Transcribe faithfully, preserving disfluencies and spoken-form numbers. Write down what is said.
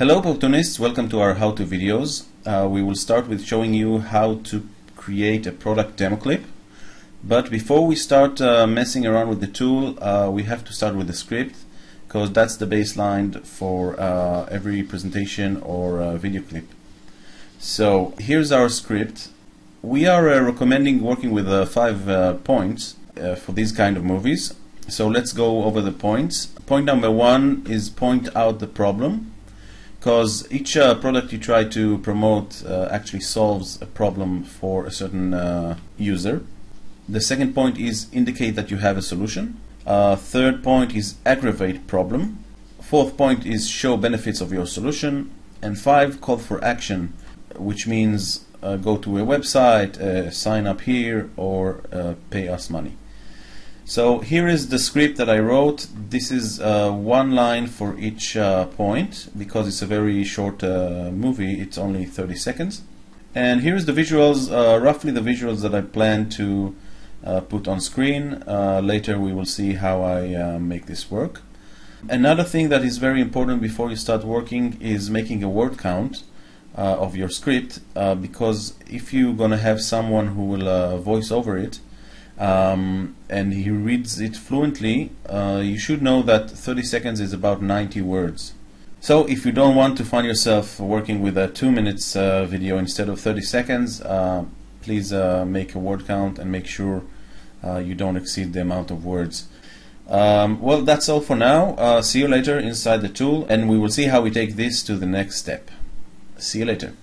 Hello Poptoonists, welcome to our how-to videos. Uh, we will start with showing you how to create a product demo clip. But before we start uh, messing around with the tool, uh, we have to start with the script, because that's the baseline for uh, every presentation or uh, video clip. So here's our script. We are uh, recommending working with uh, five uh, points uh, for these kind of movies. So let's go over the points. Point number one is point out the problem, because each uh, product you try to promote uh, actually solves a problem for a certain uh, user. The second point is indicate that you have a solution. Uh, third point is aggravate problem. Fourth point is show benefits of your solution. And five, call for action, which means uh, go to a website, uh, sign up here, or uh, pay us money. So here is the script that I wrote. This is uh, one line for each uh, point, because it's a very short uh, movie. It's only thirty seconds. And here's the visuals, uh, roughly the visuals that I plan to uh, put on screen. Uh, later we will see how I uh, make this work. Another thing that is very important before you start working is making a word count uh, of your script, uh, because if you're gonna have someone who will uh, voice over it, Um, and he reads it fluently, uh, you should know that thirty seconds is about ninety words. So if you don't want to find yourself working with a two minutes uh, video instead of thirty seconds, uh, please uh, make a word count and make sure uh, you don't exceed the amount of words. Um, well, that's all for now. Uh, see you later inside the tool, and we will see how we take this to the next step. See you later.